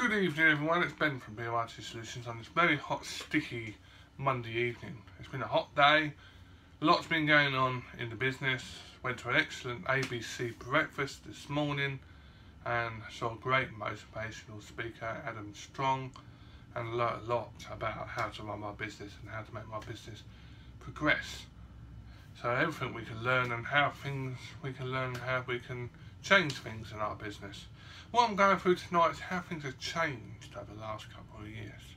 Good evening everyone, it's Ben from BL IT Solutions on this very hot, sticky Monday evening. It's been a hot day, lots been going on in the business. Went to an excellent ABC breakfast this morning and saw a great motivational speaker, Adam Strong, and learned a lot about how to run my business and how to make my business progress. So everything we can learn and how we can change things in our business. What I'm going through tonight is how things have changed over the last couple of years.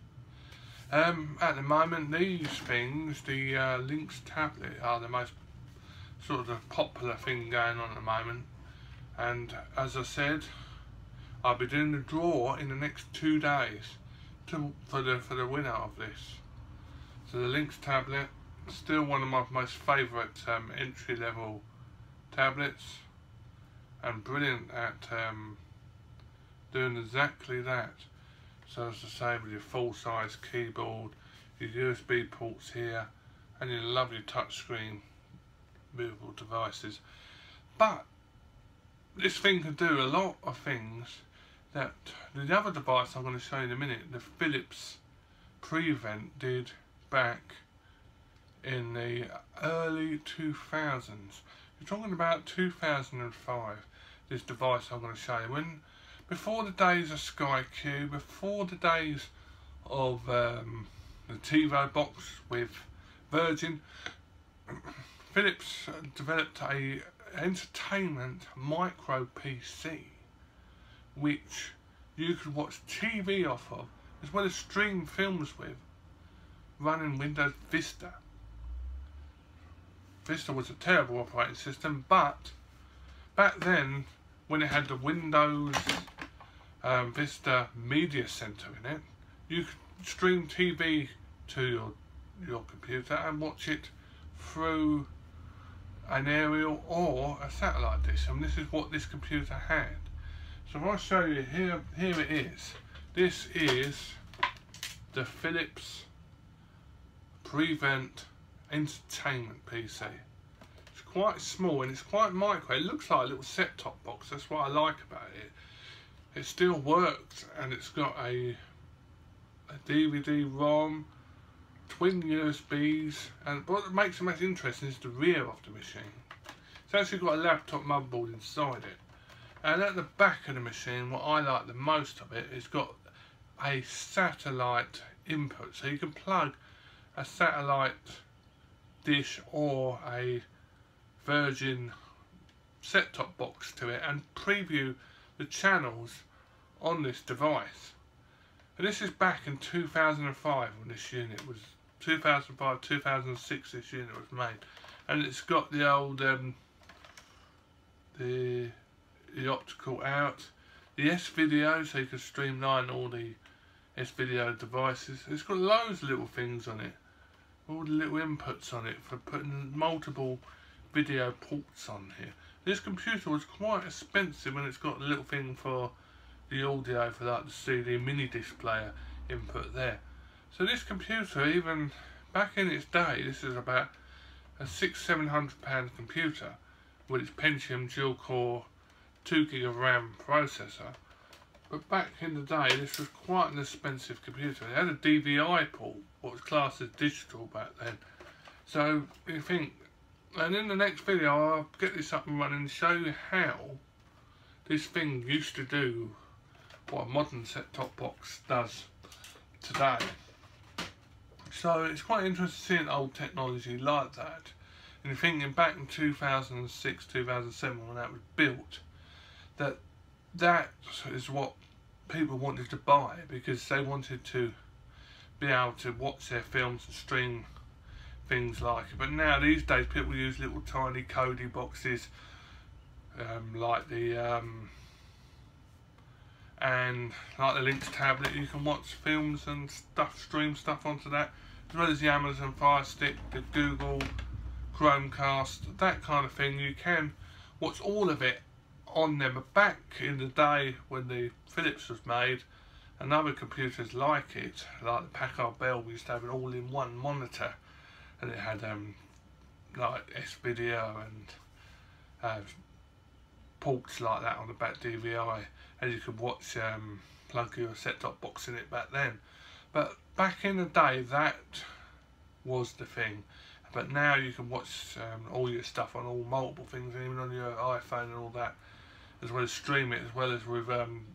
At the moment, these things, the Linx tablet, are the most sort of the popular thing going on at the moment. And as I said, I'll be doing the draw in the next 2 days for the winner of this. So the Linx tablet, still one of my most favourite entry-level tablets. And brilliant at doing exactly that. So as I say, with your full-size keyboard, your USB ports here, and your lovely touchscreen movable devices. But this thing can do a lot of things that the other device I'm going to show you in a minute, the Philips Prevent, did back in the early 2000s. You're talking about 2005. This device I'm going to show you. Before the days of Sky Go, before the days of the TiVo box with Virgin, Philips developed a entertainment micro PC, which you could watch TV off of, as well as stream films with, running Windows Vista. Vista was a terrible operating system, but back then, when it had the Windows Vista Media Center in it, you could stream TV to your computer and watch it through an aerial or a satellite dish. And this is what this computer had. So if I show you here it is. This is the Philips Prevent Entertainment PC. It's quite small and it's quite micro. It looks like a little set-top box. That's what I like about it. It still works, and it's got a DVD-ROM, twin USBs, and what makes it most interesting is the rear of the machine. It's actually got a laptop motherboard inside it. And at the back of the machine, what I like the most of it, it's got a satellite input. So you can plug a satellite dish or a Virgin set-top box to it and preview the channels on this device. And this is back in 2005 when this unit was 2005, 2006 this unit was made, and it's got the old the optical out, the S-video, so you can streamline all the S-video devices. It's got loads of little things on it, all the little inputs on it for putting multiple video ports on here. This computer was quite expensive when it's got a little thing for the audio, for like the CD mini disc player input there. So this computer, even back in its day, this is about a £600–700 computer with its Pentium dual core 2GB of RAM processor. But back in the day, this was quite an expensive computer. It had a DVI port, what was classed as digital back then. So you think, and in the next video I'll get this up and running and show you how this thing used to do what a modern set-top box does today. So it's quite interesting seeing old technology like that. And you're thinking back in 2006, 2007 when that was built, that is what people wanted to buy, because they wanted to be able to watch their films and stream things like it. But now these days people use little tiny Kodi boxes like the and like the Linx tablet. You can watch films and stuff, stream stuff onto that, as well as the Amazon Fire Stick, the Google Chromecast, that kind of thing. You can watch all of it on them. But back in the day when the Philips was made and other computers like it, like the Packard Bell, we used to have an all-in-one monitor, and it had like S-video and ports like that on the back DVI, and you could watch plug your set-top box in it back then. But back in the day, that was the thing. But now you can watch all your stuff on all multiple things, and even on your iPhone and all that, as well as stream it, as well as with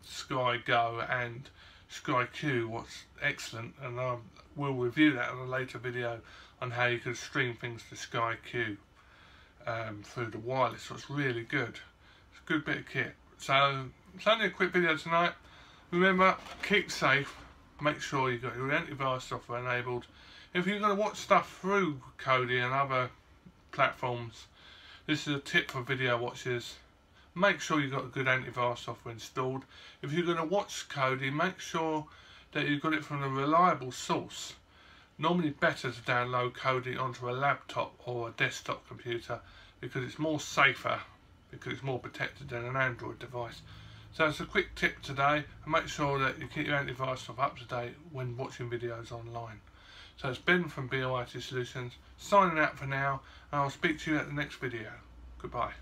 Sky Go and Sky Q, what's excellent. And I will review that in a later video on how you can stream things to Sky Q through the wireless. So it's really good. It's a good bit of kit. So it's only a quick video tonight. Remember, keep safe. Make sure you've got your antivirus software enabled. If you're going to watch stuff through Kodi and other platforms, this is a tip for video watchers. Make sure you've got a good antivirus software installed. If you're going to watch Kodi, make sure that you've got it from a reliable source. Normally better to download Kodi onto a laptop or a desktop computer, because it's more safer, because it's more protected than an Android device. So it's a quick tip today, and make sure that you keep your antivirus software up to date when watching videos online. So it's Ben from BL IT Solutions, signing out for now, and I'll speak to you at the next video. Goodbye.